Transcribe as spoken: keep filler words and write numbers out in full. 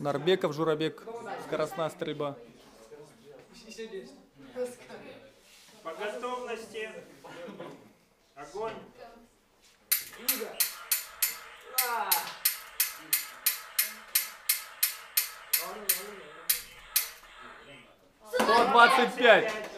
Норбеков Журабек, скоростная стрельба. По готовности. Огонь. сто двадцать пять.